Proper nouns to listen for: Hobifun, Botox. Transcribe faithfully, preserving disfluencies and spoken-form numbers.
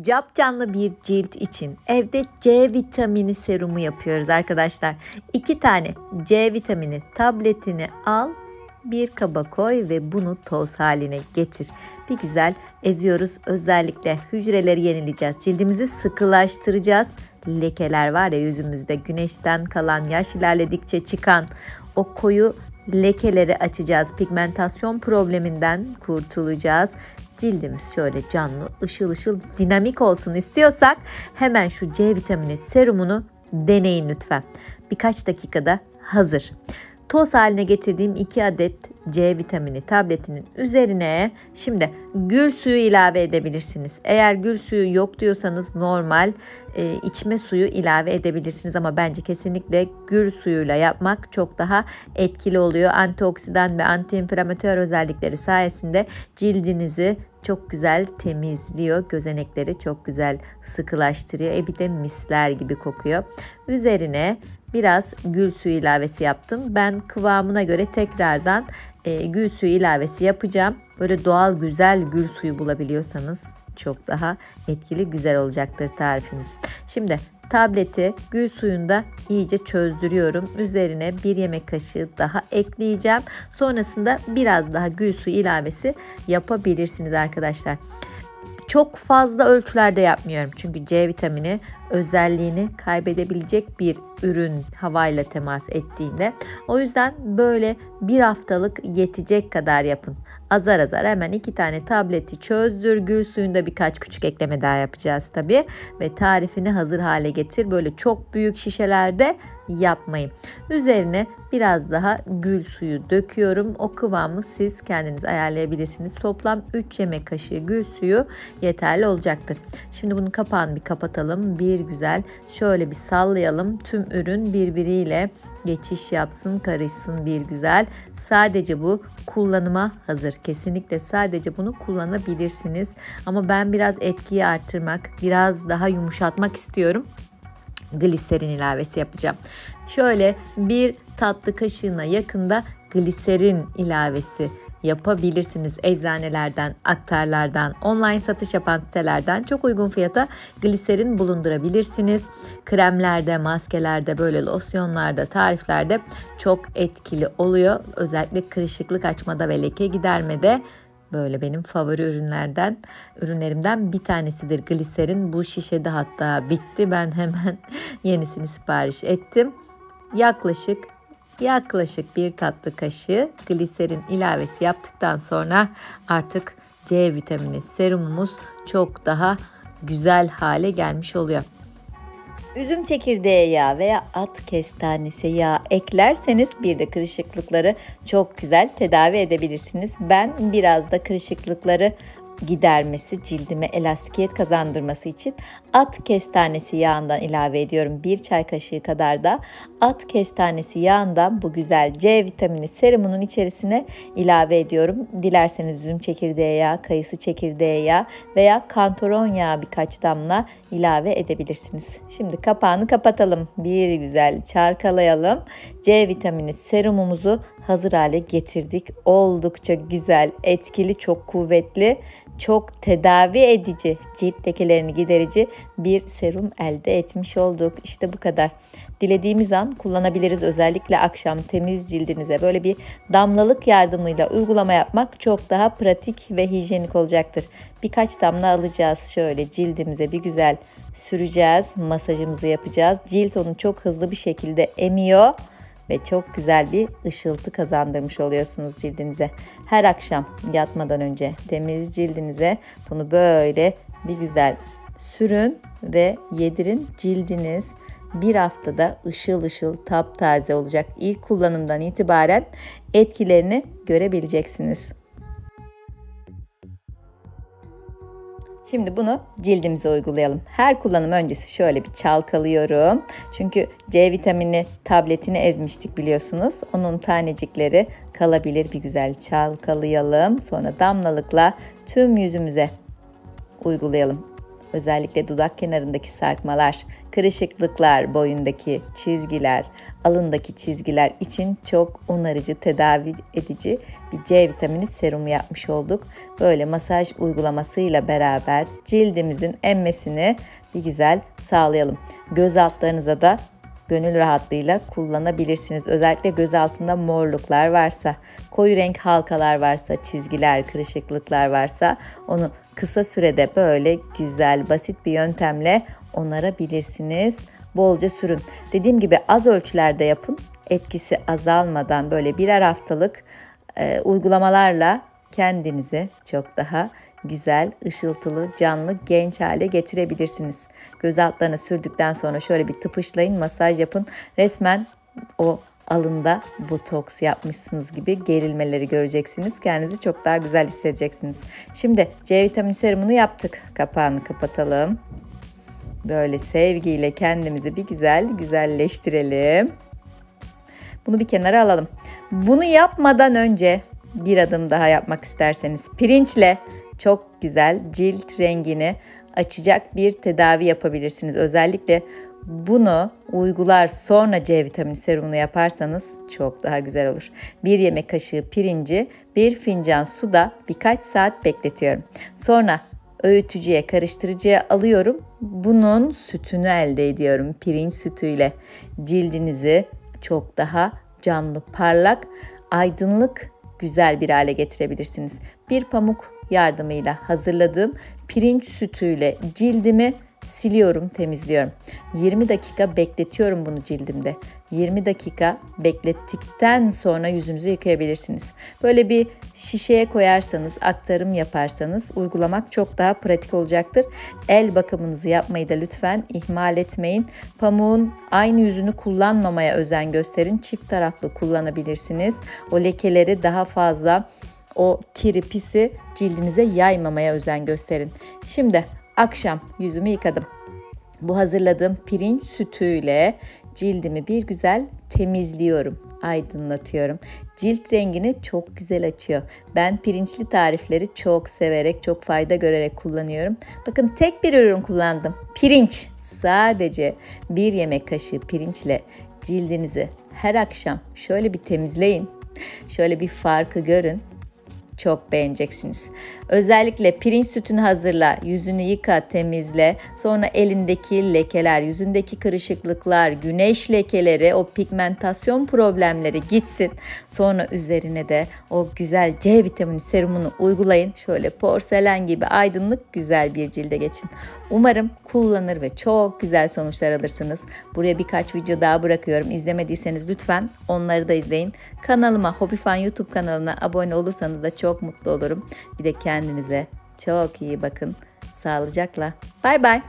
Cap canlı bir cilt için evde C vitamini serumu yapıyoruz arkadaşlar. iki tane C vitamini tabletini al, bir kaba koy ve bunu toz haline getir. Bir güzel eziyoruz. Özellikle hücreleri yenileyeceğiz. Cildimizi sıkılaştıracağız. Lekeler var ya yüzümüzde, güneşten kalan, yaş ilerledikçe çıkan o koyu lekeleri açacağız. Pigmentasyon probleminden kurtulacağız. Cildimiz şöyle canlı, ışıl ışıl, dinamik olsun istiyorsak hemen şu C vitamini serumunu deneyin lütfen. Birkaç dakikada hazır. Toz haline getirdiğim iki adet C vitamini tabletinin üzerine şimdi gül suyu ilave edebilirsiniz. Eğer gül suyu yok diyorsanız normal e, içme suyu ilave edebilirsiniz ama bence kesinlikle gül suyuyla yapmak çok daha etkili oluyor. Antioksidan ve antiinflamatör özellikleri sayesinde cildinizi çok güzel temizliyor, gözenekleri çok güzel sıkılaştırıyor. E bir de misler gibi kokuyor. Üzerine biraz gül suyu ilavesi yaptım. Ben kıvamına göre tekrardan e, gül suyu ilavesi yapacağım. Böyle doğal güzel gül suyu bulabiliyorsanız çok daha etkili, güzel olacaktır tarifiniz. Şimdi tableti gül suyunda iyice çözdürüyorum. Üzerine bir yemek kaşığı daha ekleyeceğim. Sonrasında biraz daha gül suyu ilavesi yapabilirsiniz arkadaşlar. Çok fazla ölçülerde yapmıyorum. Çünkü C vitamini özelliğini kaybedebilecek bir ürün havayla temas ettiğinde. O yüzden böyle bir haftalık yetecek kadar yapın. Azar azar hemen iki tane tableti çözdür. Gül suyunda birkaç küçük ekleme daha yapacağız tabii. Ve tarifini hazır hale getir. Böyle çok büyük şişelerde yapmayın. Üzerine biraz daha gül suyu döküyorum. O kıvamı siz kendiniz ayarlayabilirsiniz. Toplam üç yemek kaşığı gül suyu yeterli olacaktır. Şimdi bunun kapağını bir kapatalım. Bir güzel şöyle bir sallayalım. Tüm ürün birbiriyle geçiş yapsın, karışsın bir güzel. Sadece bu kullanıma hazır. Kesinlikle sadece bunu kullanabilirsiniz. Ama ben biraz etkiyi artırmak, biraz daha yumuşatmak istiyorum. Gliserin ilavesi yapacağım. Şöyle bir tatlı kaşığına yakında gliserin ilavesi yapabilirsiniz. Eczanelerden, aktarlardan, online satış yapan sitelerden çok uygun fiyata gliserin bulundurabilirsiniz. Kremlerde, maskelerde, böyle losyonlarda, tariflerde çok etkili oluyor. Özellikle kırışıklık açmada ve leke gidermede. Böyle benim favori ürünlerden, ürünlerimden bir tanesidir gliserin. Bu şişede hatta bitti. Ben hemen yenisini sipariş ettim. Yaklaşık yaklaşık bir tatlı kaşığı gliserin ilavesi yaptıktan sonra artık C vitamini serumumuz çok daha güzel hale gelmiş oluyor. Üzüm çekirdeği yağı veya at kestanesi yağı eklerseniz bir de kırışıklıkları çok güzel tedavi edebilirsiniz. Ben biraz da kırışıklıkları gidermesi, cildime elastikiyet kazandırması için at kestanesi yağından ilave ediyorum. Bir çay kaşığı kadar da at kestanesi yağından bu güzel C vitamini serumunun içerisine ilave ediyorum. Dilerseniz üzüm çekirdeği yağı, kayısı çekirdeği yağı veya kantaron yağı birkaç damla ilave edebilirsiniz. Şimdi kapağını kapatalım. Bir güzel çarkalayalım. C vitamini serumumuzu hazır hale getirdik. Oldukça güzel, etkili, çok kuvvetli, çok tedavi edici, cilt lekelerini giderici bir serum elde etmiş olduk. İşte bu kadar. Dilediğimiz an kullanabiliriz. Özellikle akşam temiz cildinize böyle bir damlalık yardımıyla uygulama yapmak çok daha pratik ve hijyenik olacaktır. Birkaç damla alacağız. Şöyle cildimize bir güzel süreceğiz. Masajımızı yapacağız. Cilt onu çok hızlı bir şekilde emiyor. Ve çok güzel bir ışıltı kazandırmış oluyorsunuz cildinize. Her akşam yatmadan önce temiz cildinize bunu böyle bir güzel sürün ve yedirin. Cildiniz bir haftada ışıl ışıl taptaze olacak. İlk kullanımdan itibaren etkilerini görebileceksiniz. Şimdi bunu cildimize uygulayalım. Her kullanım öncesi şöyle bir çalkalıyorum. Çünkü C vitamini tabletini ezmiştik biliyorsunuz. Onun tanecikleri kalabilir. Bir güzel çalkalayalım. Sonra damlalıkla tüm yüzümüze uygulayalım. Özellikle dudak kenarındaki sarkmalar, kırışıklıklar, boyundaki çizgiler, alındaki çizgiler için çok onarıcı, tedavi edici bir C vitamini serumu yapmış olduk. Böyle masaj uygulamasıyla beraber cildimizin emmesini bir güzel sağlayalım. Göz altlarınıza da gönül rahatlığıyla kullanabilirsiniz. Özellikle göz altında morluklar varsa, koyu renk halkalar varsa, çizgiler, kırışıklıklar varsa onu kısa sürede böyle güzel, basit bir yöntemle onarabilirsiniz. Bolca sürün. Dediğim gibi az ölçülerde yapın. Etkisi azalmadan böyle birer haftalık e, uygulamalarla kendinizi çok daha güzel, ışıltılı, canlı, genç hale getirebilirsiniz. Göz altlarına sürdükten sonra şöyle bir tıpışlayın, masaj yapın. Resmen o alında botoks yapmışsınız gibi gerilmeleri göreceksiniz. Kendinizi çok daha güzel hissedeceksiniz. Şimdi C vitamini serumunu yaptık. Kapağını kapatalım. Böyle sevgiyle kendimizi bir güzel güzelleştirelim. Bunu bir kenara alalım. Bunu yapmadan önce bir adım daha yapmak isterseniz pirinçle çok güzel cilt rengini açacak bir tedavi yapabilirsiniz. Özellikle bunu uygular sonra C vitamini serumunu yaparsanız çok daha güzel olur. Bir yemek kaşığı pirinci bir fincan suda birkaç saat bekletiyorum. Sonra öğütücüye, karıştırıcıya alıyorum. Bunun sütünü elde ediyorum. Pirinç sütüyle cildinizi çok daha canlı, parlak, aydınlık, güzel bir hale getirebilirsiniz. Bir pamuk yardımıyla hazırladığım pirinç sütüyle cildimi siliyorum, temizliyorum. yirmi dakika bekletiyorum bunu cildimde. yirmi dakika beklettikten sonra yüzünüzü yıkayabilirsiniz. Böyle bir şişeye koyarsanız, aktarım yaparsanız uygulamak çok daha pratik olacaktır. El bakımınızı yapmayı da lütfen ihmal etmeyin. Pamuğun aynı yüzünü kullanmamaya özen gösterin. Çift taraflı kullanabilirsiniz. O lekeleri daha fazla, o kiri, pisi cildinize yaymamaya özen gösterin. Şimdi akşam yüzümü yıkadım. Bu hazırladığım pirinç sütüyle cildimi bir güzel temizliyorum, aydınlatıyorum. Cilt rengini çok güzel açıyor. Ben pirinçli tarifleri çok severek, çok fayda görerek kullanıyorum. Bakın tek bir ürün kullandım. Pirinç. Sadece bir yemek kaşığı pirinçle cildinizi her akşam şöyle bir temizleyin. Şöyle bir farkı görün. Çok beğeneceksiniz. Özellikle pirinç sütünü hazırla, yüzünü yıka, temizle. Sonra elindeki lekeler, yüzündeki kırışıklıklar, güneş lekeleri, o pigmentasyon problemleri gitsin. Sonra üzerine de o güzel C vitamini serumunu uygulayın. Şöyle porselen gibi aydınlık, güzel bir cilde geçin. Umarım kullanır ve çok güzel sonuçlar alırsınız. Buraya birkaç video daha bırakıyorum. İzlemediyseniz lütfen onları da izleyin. Kanalıma, Hobifun YouTube kanalına abone olursanız da çok çok mutlu olurum. Bir de kendinize çok iyi bakın. Sağlıcakla. Bay bay.